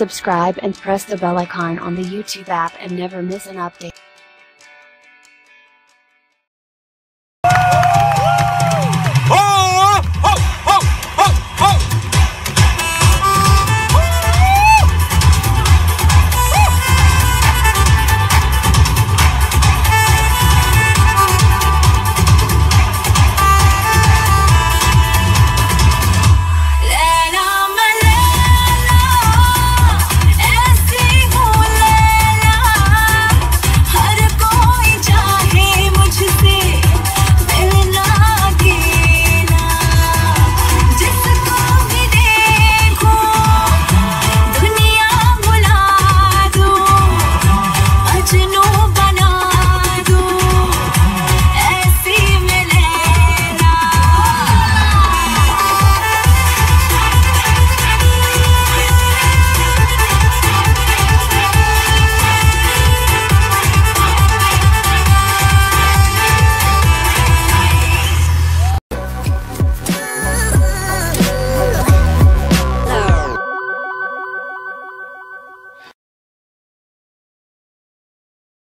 Subscribe and press the bell icon on the YouTube app and never miss an update.